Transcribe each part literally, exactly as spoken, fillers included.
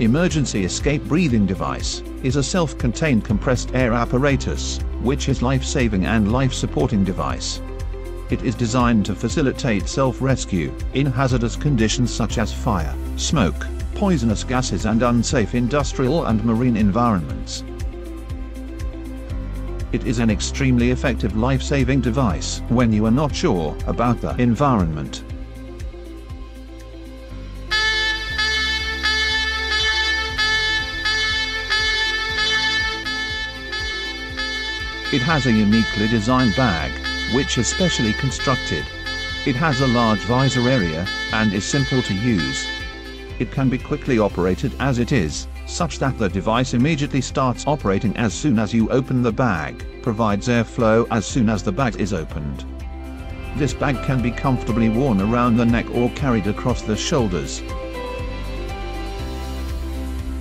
Emergency Escape Breathing Device is a self-contained compressed air apparatus, which is life-saving and life-supporting device. It is designed to facilitate self-rescue in hazardous conditions such as fire, smoke, poisonous gases and unsafe industrial and marine environments. It is an extremely effective life-saving device when you are not sure about the environment. It has a uniquely designed bag, which is specially constructed. It has a large visor area, and is simple to use. It can be quickly operated as it is, such that the device immediately starts operating as soon as you open the bag, provides airflow as soon as the bag is opened. This bag can be comfortably worn around the neck or carried across the shoulders.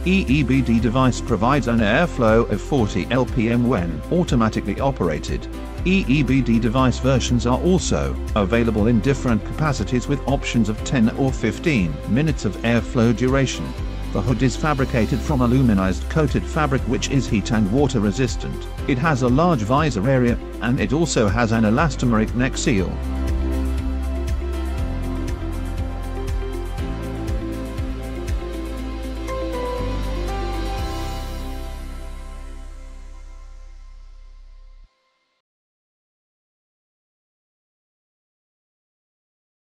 E E B D device provides an airflow of forty L P M when automatically operated. E E B D device versions are also available in different capacities with options of ten or fifteen minutes of airflow duration. The hood is fabricated from aluminized coated fabric which is heat and water resistant. It has a large visor area, and it also has an elastomeric neck seal.